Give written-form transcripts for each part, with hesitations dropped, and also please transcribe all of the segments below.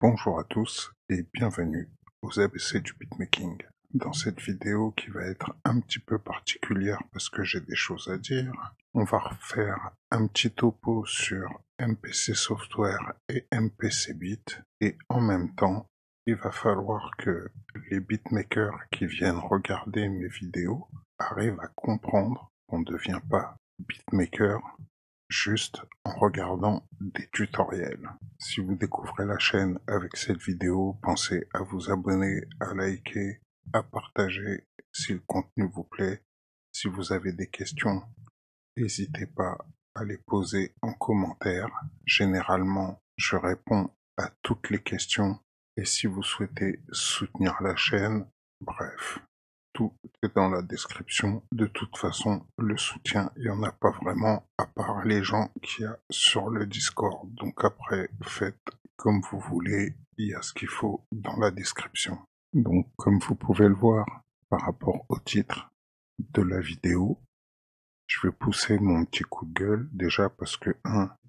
Bonjour à tous et bienvenue aux ABC du Beatmaking. Dans cette vidéo qui va être un petit peu particulière parce que j'ai des choses à dire, on va refaire un petit topo sur MPC Software et MPC Beat et en même temps, il va falloir que les beatmakers qui viennent regarder mes vidéos arrivent à comprendre qu'on ne devient pas beatmaker juste en regardant des tutoriels. Si vous découvrez la chaîne avec cette vidéo, pensez à vous abonner, à liker, à partager si le contenu vous plaît. Si vous avez des questions, n'hésitez pas à les poser en commentaire. Généralement, je réponds à toutes les questions. Et si vous souhaitez soutenir la chaîne, bref, tout est dans la description. De toute façon, le soutien, il n'y en a pas vraiment, à part les gens qu'il y a sur le Discord. Donc après, faites comme vous voulez, il y a ce qu'il faut dans la description. Donc comme vous pouvez le voir, par rapport au titre de la vidéo, je vais pousser mon petit coup de gueule, déjà parce que,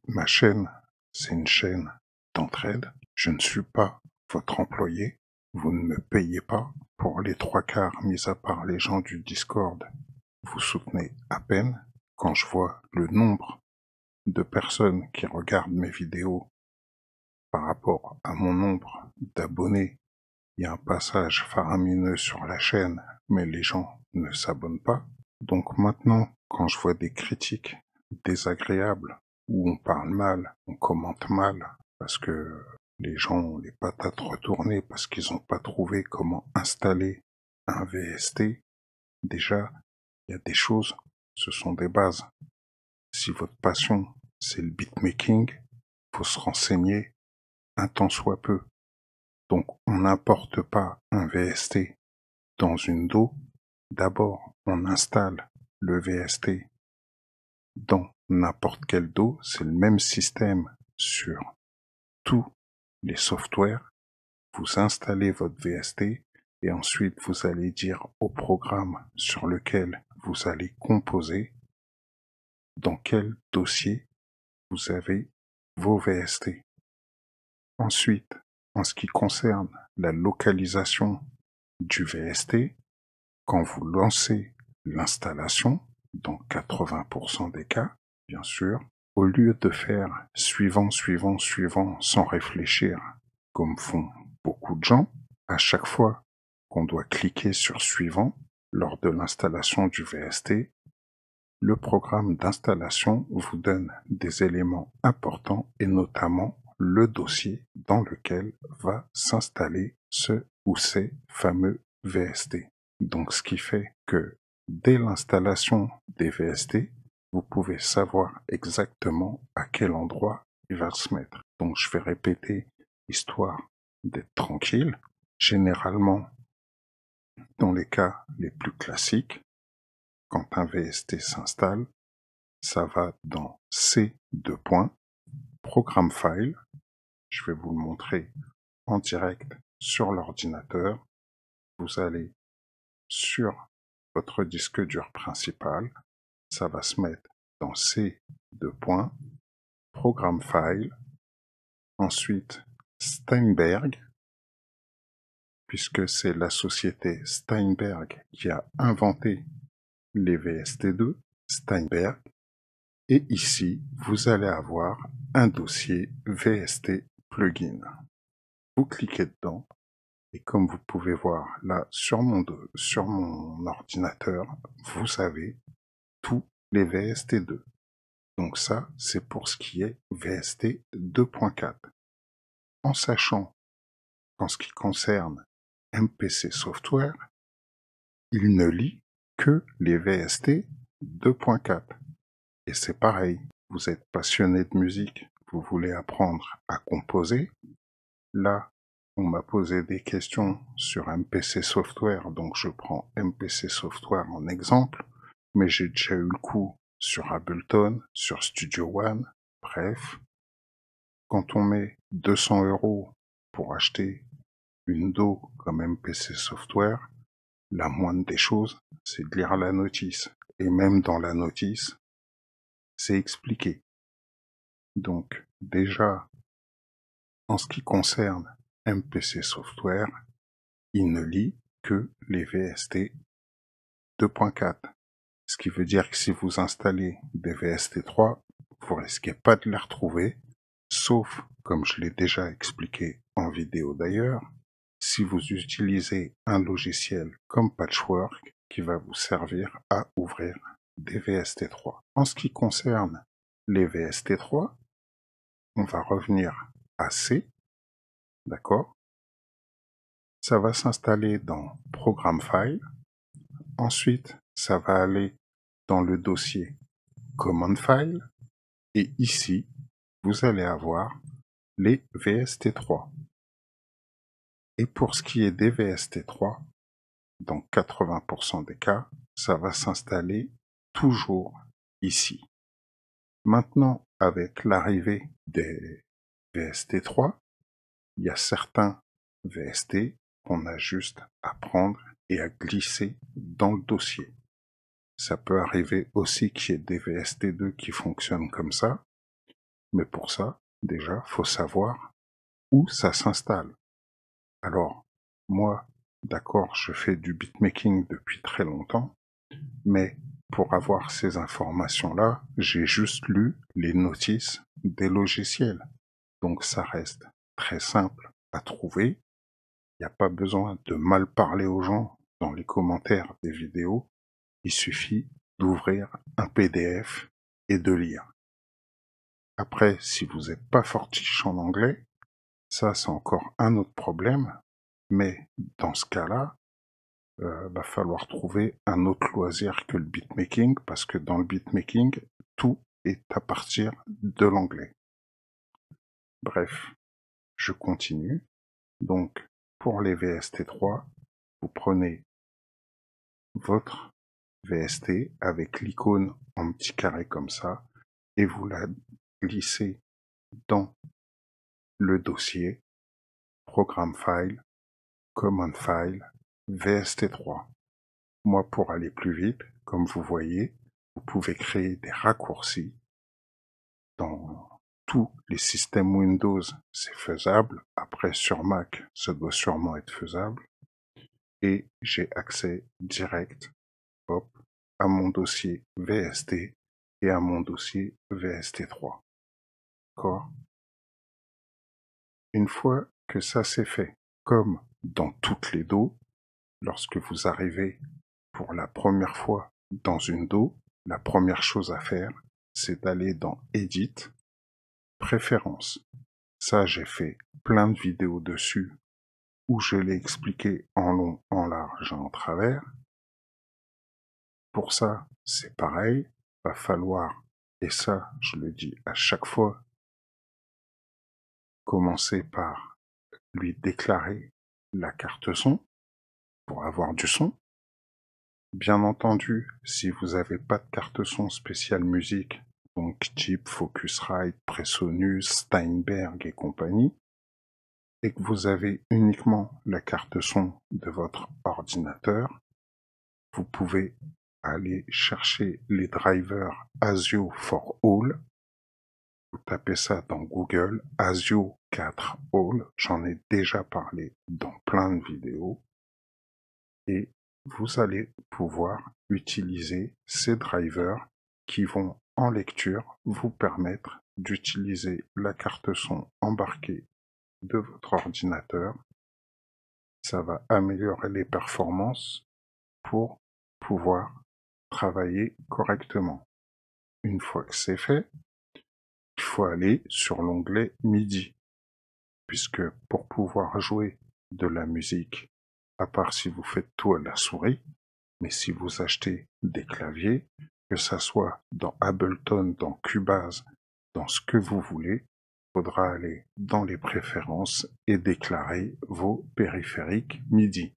ma chaîne, c'est une chaîne d'entraide. Je ne suis pas votre employé, vous ne me payez pas. Pour les 3/4, mis à part les gens du Discord, vous soutenez à peine. Quand je vois le nombre de personnes qui regardent mes vidéos par rapport à mon nombre d'abonnés, il y a un passage faramineux sur la chaîne, mais les gens ne s'abonnent pas. Donc maintenant, quand je vois des critiques désagréables, où on parle mal, on commente mal, parce que les gens ont les patates retournées parce qu'ils n'ont pas trouvé comment installer un VST. Déjà, il y a des choses, ce sont des bases. Si votre passion, c'est le beatmaking, il faut se renseigner un tant soit peu. Donc, on n'importe pas un VST dans une DAW. D'abord, on installe le VST dans n'importe quelle DAW. C'est le même système sur tout. Les softwares, vous installez votre VST et ensuite vous allez dire au programme sur lequel vous allez composer dans quel dossier vous avez vos VST. Ensuite, en ce qui concerne la localisation du VST, quand vous lancez l'installation, dans 80% des cas, bien sûr, au lieu de faire suivant, suivant, suivant, sans réfléchir, comme font beaucoup de gens, à chaque fois qu'on doit cliquer sur suivant, lors de l'installation du VST, le programme d'installation vous donne des éléments importants et notamment le dossier dans lequel va s'installer ce ou ces fameux VST. Donc ce qui fait que dès l'installation des VST, vous pouvez savoir exactement à quel endroit il va se mettre. Donc je vais répéter, histoire d'être tranquille. Généralement, dans les cas les plus classiques, quand un VST s'installe, ça va dans C:, Programme File. Je vais vous le montrer en direct sur l'ordinateur. Vous allez sur votre disque dur principal. Ça va se mettre dans C:, Programme File, ensuite Steinberg, puisque c'est la société Steinberg qui a inventé les VST2, Steinberg, et ici vous allez avoir un dossier VST Plugin. Vous cliquez dedans, et comme vous pouvez voir là sur mon ordinateur, vous avez tous les VST2. Donc ça, c'est pour ce qui est VST 2.4. En sachant qu'en ce qui concerne MPC Software, il ne lit que les VST 2.4. Et c'est pareil, vous êtes passionné de musique, vous voulez apprendre à composer. Là, on m'a posé des questions sur MPC Software, donc je prends MPC Software en exemple. Mais j'ai déjà eu le coup sur Ableton, sur Studio One, bref. Quand on met 200 € pour acheter une DAW comme MPC Software, la moindre des choses, c'est de lire la notice. Et même dans la notice, c'est expliqué. Donc déjà, en ce qui concerne MPC Software, il ne lit que les VST 2.4. Ce qui veut dire que si vous installez des VST 3, vous risquez pas de les retrouver, sauf, comme je l'ai déjà expliqué en vidéo d'ailleurs, si vous utilisez un logiciel comme Patchwork qui va vous servir à ouvrir des VST 3. En ce qui concerne les VST 3, on va revenir à C, d'accord? Ça va s'installer dans Programme File, ensuite ça va aller dans le dossier Command File, et ici, vous allez avoir les VST3. Et pour ce qui est des VST3, dans 80% des cas, ça va s'installer toujours ici. Maintenant, avec l'arrivée des VST3, il y a certains VST qu'on a juste à prendre et à glisser dans le dossier. Ça peut arriver aussi qu'il y ait des VST2 qui fonctionnent comme ça, mais pour ça, déjà, faut savoir où ça s'installe. Alors, moi, d'accord, je fais du beatmaking depuis très longtemps, mais pour avoir ces informations-là, j'ai juste lu les notices des logiciels. Donc ça reste très simple à trouver. Il n'y a pas besoin de mal parler aux gens dans les commentaires des vidéos. Il suffit d'ouvrir un PDF et de lire. Après, si vous n'êtes pas fortiche en anglais, ça c'est encore un autre problème, mais dans ce cas-là, va falloir trouver un autre loisir que le beatmaking, parce que dans le beatmaking, tout est à partir de l'anglais. Bref, je continue. Donc, pour les VST3, vous prenez votre VST avec l'icône en petit carré comme ça, et vous la glissez dans le dossier Programme File, Command File, VST3. Moi, pour aller plus vite, comme vous voyez, vous pouvez créer des raccourcis. Dans tous les systèmes Windows, c'est faisable. Après, sur Mac, ça doit sûrement être faisable. Et j'ai accès direct, hop, à mon dossier VST et à mon dossier VST3. D'accord? Une fois que ça c'est fait, comme dans toutes les DAW, lorsque vous arrivez pour la première fois dans une DAW, la première chose à faire, c'est d'aller dans Edit, Préférences. Ça, j'ai fait plein de vidéos dessus où je l'ai expliqué en long, en large et en travers. Pour ça, c'est pareil. Va falloir, et ça, je le dis à chaque fois, commencer par lui déclarer la carte son, pour avoir du son. Bien entendu, si vous n'avez pas de carte son spéciale musique, donc type Focusrite, Presonus, Steinberg et compagnie, et que vous avez uniquement la carte son de votre ordinateur, vous pouvez aller chercher les drivers ASIO 4 all, vous tapez ça dans Google, ASIO 4 all, j'en ai déjà parlé dans plein de vidéos, et vous allez pouvoir utiliser ces drivers qui vont en lecture vous permettre d'utiliser la carte son embarquée de votre ordinateur. Ça va améliorer les performances pour pouvoir travailler correctement. Une fois que c'est fait, il faut aller sur l'onglet MIDI, puisque pour pouvoir jouer de la musique, à part si vous faites tout à la souris, mais si vous achetez des claviers, que ça soit dans Ableton, dans Cubase, dans ce que vous voulez, il faudra aller dans les préférences et déclarer vos périphériques MIDI.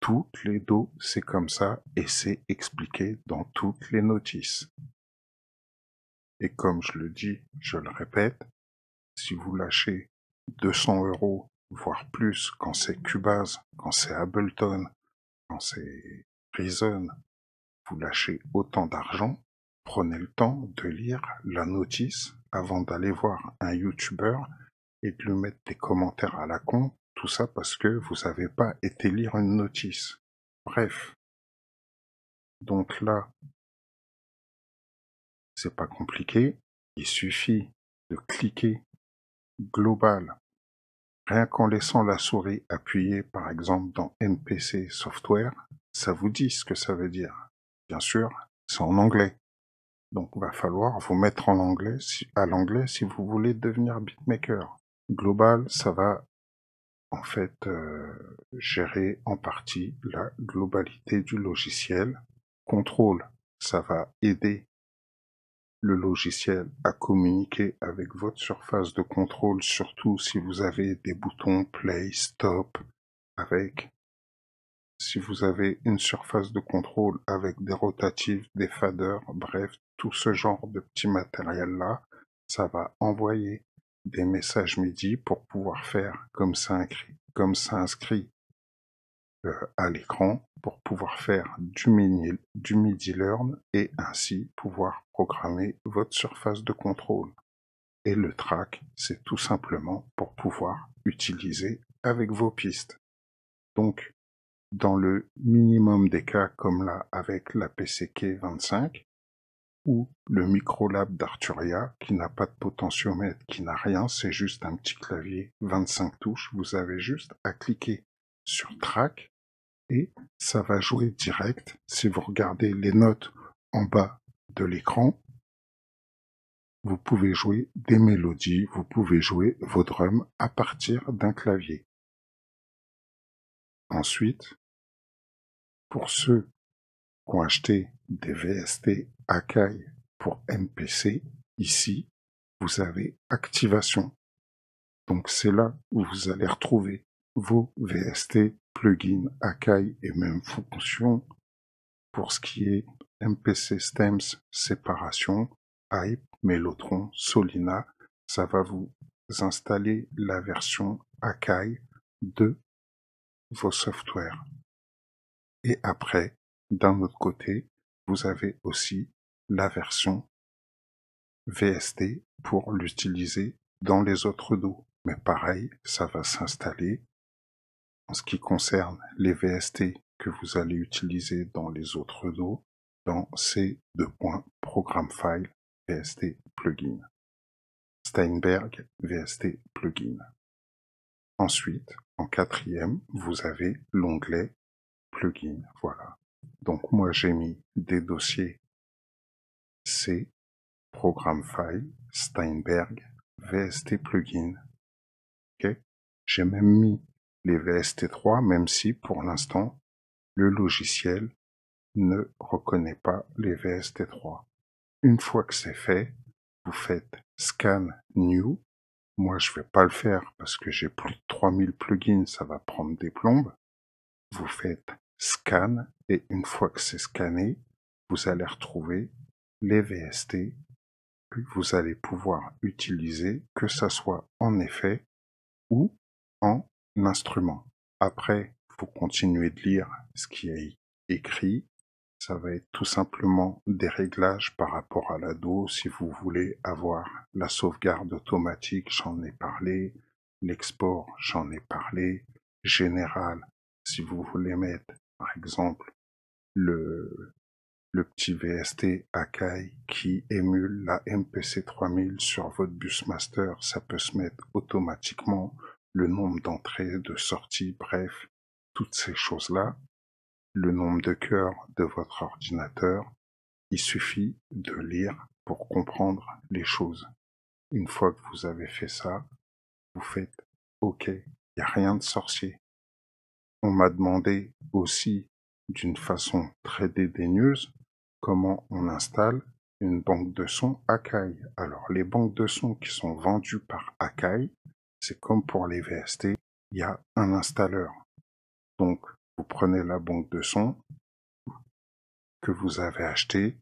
Toutes les DAW, c'est comme ça et c'est expliqué dans toutes les notices. Et comme je le dis, je le répète, si vous lâchez 200 €, voire plus, quand c'est Cubase, quand c'est Ableton, quand c'est Reason, vous lâchez autant d'argent, prenez le temps de lire la notice avant d'aller voir un YouTuber et de lui mettre des commentaires à la con Tout ça parce que vous n'avez pas été lire une notice. Bref. Donc là, c'est pas compliqué. Il suffit de cliquer global, rien qu'en laissant la souris appuyée, par exemple dans MPC Software, ça vous dit ce que ça veut dire. Bien sûr, c'est en anglais. Donc il va falloir vous mettre en anglais, à l'anglais si vous voulez devenir beatmaker. Global, ça va en fait gérer en partie la globalité du logiciel. Contrôle, ça va aider le logiciel à communiquer avec votre surface de contrôle, surtout si vous avez des boutons play, stop, si vous avez une surface de contrôle avec des rotatives, des faders, bref, tout ce genre de petit matériel-là, ça va envoyer des messages MIDI pour pouvoir faire, comme ça inscrit à l'écran, pour pouvoir faire du MIDI learn et ainsi pouvoir programmer votre surface de contrôle. Et le track, c'est tout simplement pour pouvoir utiliser avec vos pistes. Donc, dans le minimum des cas, comme là avec la PCK25, ou le Microlab d'Arturia, qui n'a pas de potentiomètre, qui n'a rien, c'est juste un petit clavier 25 touches, vous avez juste à cliquer sur track, et ça va jouer direct. Si vous regardez les notes en bas de l'écran, vous pouvez jouer des mélodies, vous pouvez jouer vos drums à partir d'un clavier. Ensuite, pour ceux qui ont acheté des VST Akai pour MPC, ici, vous avez activation. Donc c'est là où vous allez retrouver vos VST, plugins, Akai et même fonctions. Pour ce qui est MPC Stems, séparation, Hype, Melotron, Solina, ça va vous installer la version Akai de vos softwares. Et après, d'un autre côté, vous avez aussi la version VST pour l'utiliser dans les autres dos. Mais pareil, ça va s'installer. En ce qui concerne les VST que vous allez utiliser dans les autres dos, dans ces deux points, Programme File, VST Plugin. Steinberg, VST Plugin. Ensuite, en quatrième, vous avez l'onglet Plugin. Voilà. Donc moi j'ai mis des dossiers C, Programme File, Steinberg, VST Plugin. Okay. J'ai même mis les VST3, même si pour l'instant le logiciel ne reconnaît pas les VST3. Une fois que c'est fait, vous faites Scan New. Moi, je ne vais pas le faire parce que j'ai plus de 3000 plugins, ça va prendre des plombes. Vous faites Scan et une fois que c'est scanné, vous allez retrouver les VST que vous allez pouvoir utiliser, que ça soit en effet ou en instrument. Après, vous continuez de lire ce qui est écrit. Ça va être tout simplement des réglages par rapport à la DAW. Si vous voulez avoir la sauvegarde automatique, j'en ai parlé. L'export, j'en ai parlé. Général, si vous voulez mettre, par exemple, le petit VST Akai qui émule la MPC-3000 sur votre bus master, ça peut se mettre automatiquement. Le nombre d'entrées, de sorties, bref, toutes ces choses-là, le nombre de cœurs de votre ordinateur, il suffit de lire pour comprendre les choses. Une fois que vous avez fait ça, vous faites « Ok, il n'y a rien de sorcier ». On m'a demandé aussi, d'une façon très dédaigneuse, comment on installe une banque de sons Akai. Alors, les banques de sons qui sont vendues par Akai, c'est comme pour les VST, il y a un installeur. Donc, vous prenez la banque de son que vous avez achetée,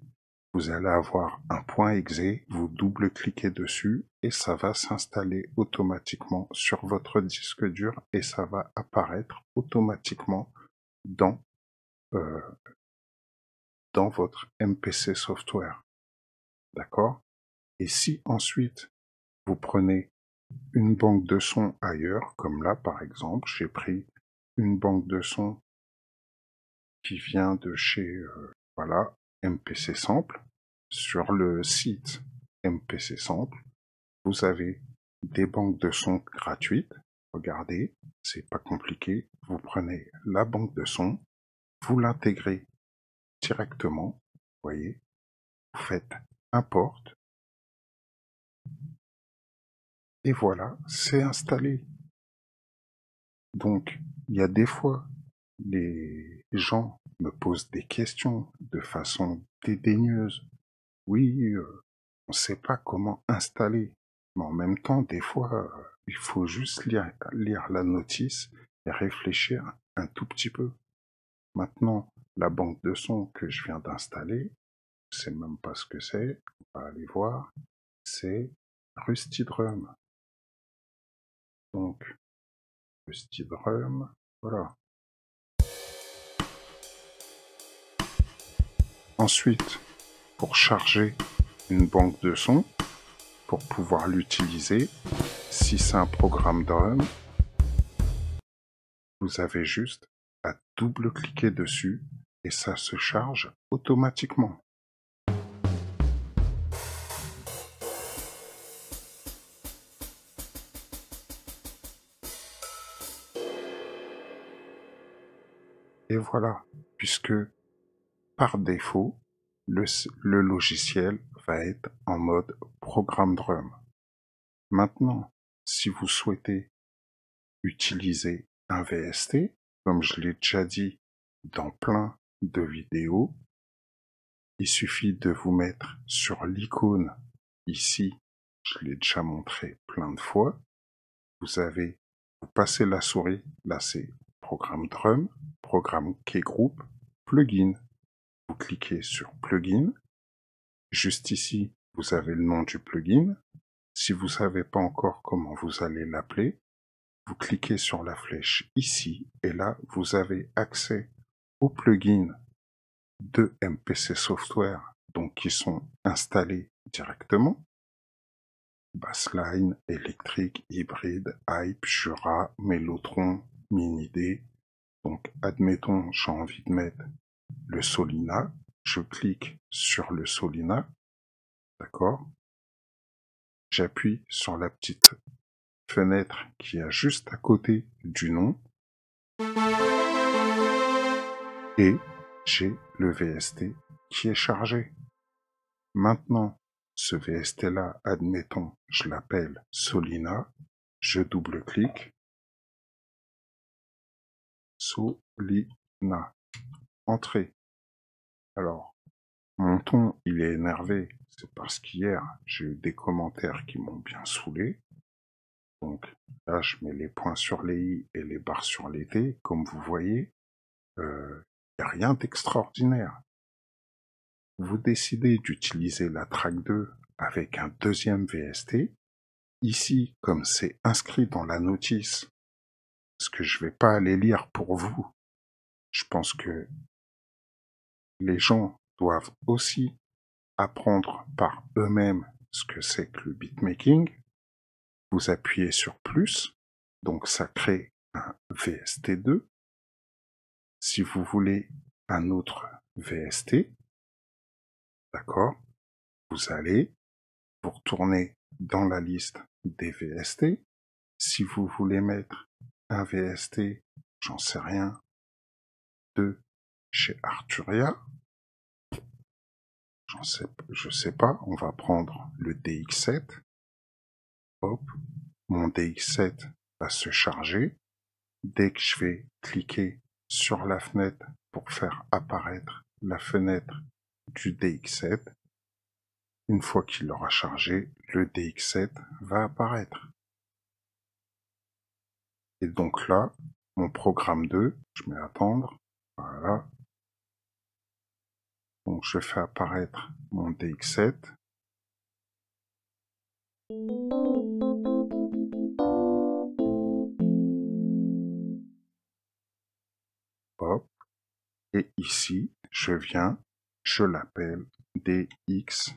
vous allez avoir un point exe, vous double-cliquez dessus et ça va s'installer automatiquement sur votre disque dur et ça va apparaître automatiquement dans votre MPC Software. D'accord? Et si ensuite, vous prenez une banque de sons ailleurs, comme là par exemple, j'ai pris une banque de sons qui vient de chez voilà, MPC Sample. Sur le site MPC Sample, vous avez des banques de sons gratuites. Regardez, c'est pas compliqué. Vous prenez la banque de sons, vous l'intégrez directement, voyez, vous faites import, et voilà, c'est installé. Donc, il y a des fois, les gens me posent des questions de façon dédaigneuse. Oui, on ne sait pas comment installer, mais en même temps, des fois, il faut juste lire la notice et réfléchir un tout petit peu. Maintenant, la banque de son que je viens d'installer, je ne sais même pas ce que c'est, on va aller voir, c'est Rusty Drum. Donc, Rusty Drum, voilà. Ensuite, pour charger une banque de son, pour pouvoir l'utiliser, si c'est un programme drum, vous avez juste à double-cliquer dessus et ça se charge automatiquement. Et voilà, puisque par défaut, le logiciel va être en mode programme drum. Maintenant, si vous souhaitez utiliser un VST, comme je l'ai déjà dit dans plein de vidéos, il suffit de vous mettre sur l'icône ici, je l'ai déjà montré plein de fois, vous passez la souris, là c'est programme drum, programme keygroup, plugin. Vous cliquez sur plugin. Juste ici, vous avez le nom du plugin. Si vous ne savez pas encore comment vous allez l'appeler, vous cliquez sur la flèche ici et là, vous avez accès aux plugins de MPC Software, donc qui sont installés directement. Bassline, électrique, hybride, Hype, Jura, Melotron, Mini-D. Donc, admettons, j'ai envie de mettre le Solina, je clique sur le Solina, d'accord? J'appuie sur la petite fenêtre qui est juste à côté du nom et j'ai le VST qui est chargé. Maintenant, ce VST-là, admettons, je l'appelle Solina, je double-clique, Solina. Entrée. Alors, mon ton, il est énervé, c'est parce qu'hier, j'ai eu des commentaires qui m'ont bien saoulé. Donc, là, je mets les points sur les i et les barres sur les t, comme vous voyez, il n'y a rien d'extraordinaire. Vous décidez d'utiliser la track 2 avec un deuxième VST. Ici, comme c'est inscrit dans la notice, ce que je ne vais pas aller lire pour vous, je pense que les gens doivent aussi apprendre par eux-mêmes ce que c'est que le beatmaking. Vous appuyez sur plus, donc ça crée un VST2. Si vous voulez un autre VST, d'accord, vous allez vous retourner dans la liste des VST. Si vous voulez mettre un VST, j'en sais rien, de chez Arturia, je sais pas, on va prendre le DX7, hop, mon DX7 va se charger, dès que je vais cliquer sur la fenêtre pour faire apparaître la fenêtre du DX7, une fois qu'il aura chargé, le DX7 va apparaître. Et donc là, mon programme 2, je vais attendre, voilà. Donc je fais apparaître mon DX7. Hop. Et ici, je viens, je l'appelle DX7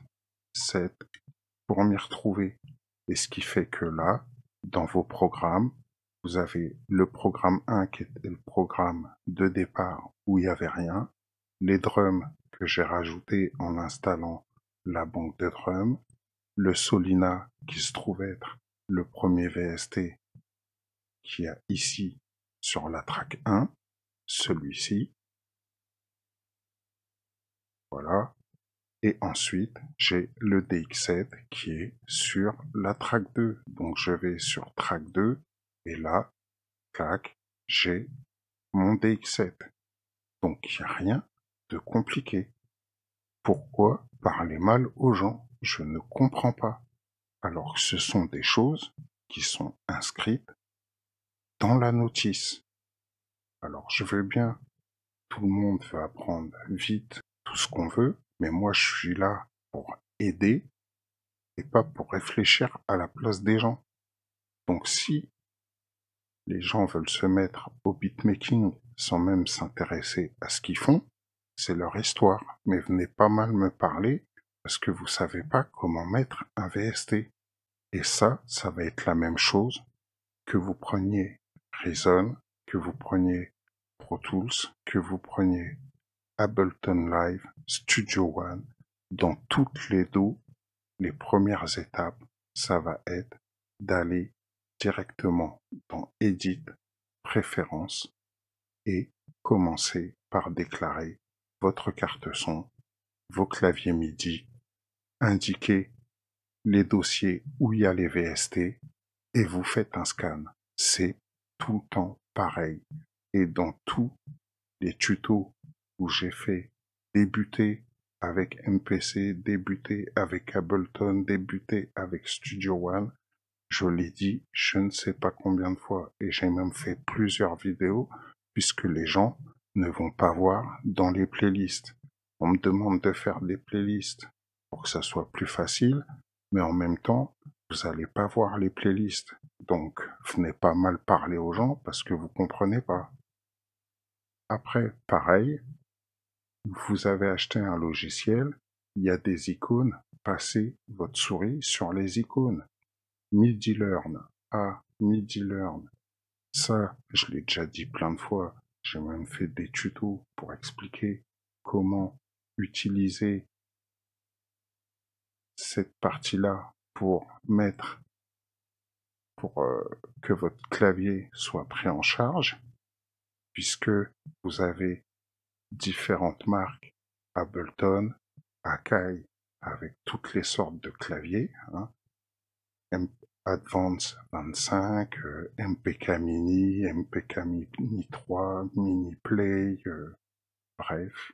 pour m'y retrouver. Et ce qui fait que là, dans vos programmes, vous avez le programme 1 qui était le programme de départ où il n'y avait rien, les drums que j'ai rajoutés en installant la banque de drums, le Solina qui se trouve être le premier VST qui a ici sur la track 1, celui-ci. Voilà. Et ensuite, j'ai le DX7 qui est sur la track 2. Donc je vais sur track 2 et là, tac, j'ai mon DX7. Donc il n'y a rien de compliqué. Pourquoi parler mal aux gens? Je ne comprends pas. Alors que ce sont des choses qui sont inscrites dans la notice. Alors je veux bien, tout le monde veut apprendre vite tout ce qu'on veut, mais moi je suis là pour aider et pas pour réfléchir à la place des gens. Donc si les gens veulent se mettre au beatmaking sans même s'intéresser à ce qu'ils font, c'est leur histoire. Mais venez pas mal me parler parce que vous savez pas comment mettre un VST. Et ça va être la même chose que vous preniez Reason, que vous preniez Pro Tools, que vous preniez Ableton Live, Studio One, dans toutes les DAW, les premières étapes, ça va être d'aller directement dans Edit, Préférences, et commencer par déclarer votre carte son, vos claviers MIDI, indiquer les dossiers où il y a les VST, et vous faites un scan. C'est tout le temps pareil. Et dans tous les tutos où j'ai fait débuter avec MPC, débuter avec Ableton, débuter avec Studio One, je l'ai dit je ne sais pas combien de fois, et j'ai même fait plusieurs vidéos puisque les gens ne vont pas voir dans les playlists. On me demande de faire des playlists pour que ça soit plus facile, mais en même temps, vous n'allez pas voir les playlists. Donc, venez pas mal parler aux gens parce que vous comprenez pas. Après, pareil, vous avez acheté un logiciel, il y a des icônes, passez votre souris sur les icônes. MIDI Learn, MIDI Learn. Ça, je l'ai déjà dit plein de fois, j'ai même fait des tutos pour expliquer comment utiliser cette partie-là pour mettre, pour que votre clavier soit pris en charge, puisque vous avez différentes marques, Ableton, Akai, avec toutes les sortes de claviers, hein, Advance 25, MPK Mini, MPK Mi 3, Mini Play, bref.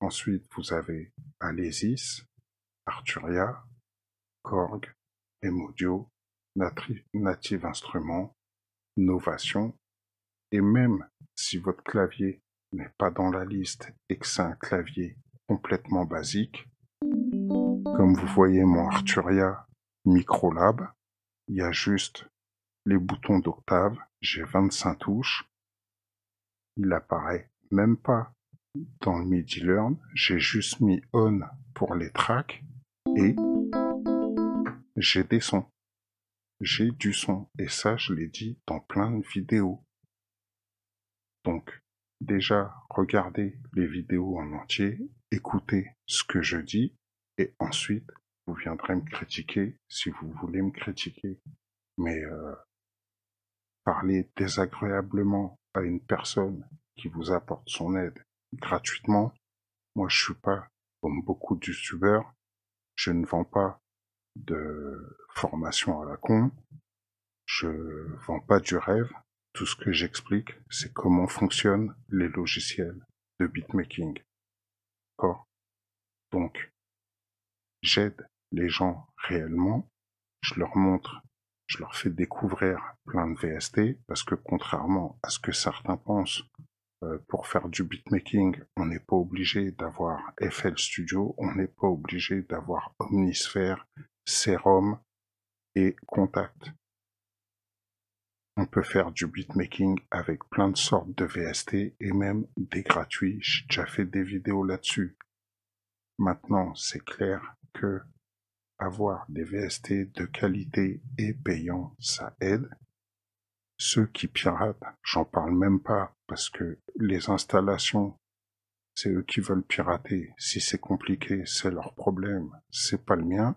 Ensuite, vous avez Alésis, Arturia, Korg, Emodio, Native Instruments, Novation. Et même si votre clavier n'est pas dans la liste et que c'est un clavier complètement basique, comme vous voyez mon Arturia Microlab, il y a juste les boutons d'octave, j'ai 25 touches, il apparaît même pas dans le MIDI Learn, j'ai juste mis ON pour les tracks et j'ai des sons. J'ai du son, et ça je l'ai dit dans plein de vidéos. Donc déjà, regardez les vidéos en entier, écoutez ce que je dis, et ensuite vous viendrez me critiquer si vous voulez me critiquer. Mais parler désagréablement à une personne qui vous apporte son aide gratuitement, moi je suis pas comme beaucoup de youtubeurs, je ne vends pas de formation à la con, je vends pas du rêve, tout ce que j'explique c'est comment fonctionnent les logiciels de beatmaking. D'accord? Donc j'aide les gens réellement, je leur montre, je leur fais découvrir plein de VST, parce que contrairement à ce que certains pensent, pour faire du beatmaking, on n'est pas obligé d'avoir FL Studio, on n'est pas obligé d'avoir Omnisphere, Serum et Contact. On peut faire du beatmaking avec plein de sortes de VST et même des gratuits, j'ai déjà fait des vidéos là-dessus. Maintenant, c'est clair que Avoir des VST de qualité et payants, ça aide. Ceux qui piratent, j'en parle même pas, parce que les installations, c'est eux qui veulent pirater. Si c'est compliqué, c'est leur problème, c'est pas le mien.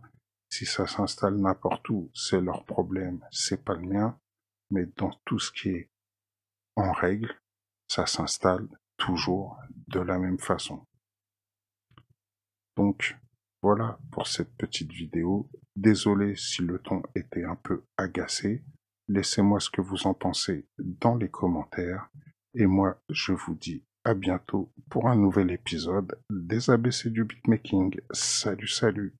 Si ça s'installe n'importe où, c'est leur problème, c'est pas le mien. Mais dans tout ce qui est en règle, ça s'installe toujours de la même façon. Donc, voilà pour cette petite vidéo. Désolé si le ton était un peu agacé. Laissez-moi ce que vous en pensez dans les commentaires. Et moi, je vous dis à bientôt pour un nouvel épisode des ABC du Beatmaking. Salut, salut!